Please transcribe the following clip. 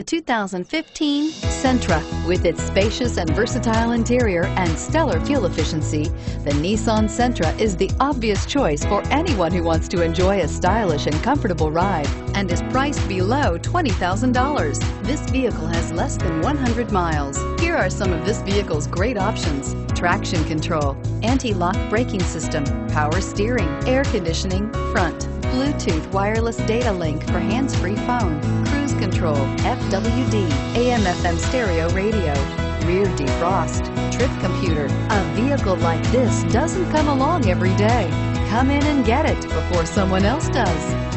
The 2015 Sentra. With its spacious and versatile interior and stellar fuel efficiency, the Nissan Sentra is the obvious choice for anyone who wants to enjoy a stylish and comfortable ride and is priced below $20,000. This vehicle has less than 100 miles. Here are some of this vehicle's great options: traction control, anti-lock braking system, power steering, air conditioning, front, Bluetooth wireless data link for hands-free phone, cruise control, FWD, AM/FM stereo radio, rear defrost, trip computer. A vehicle like this doesn't come along every day. Come in and get it before someone else does.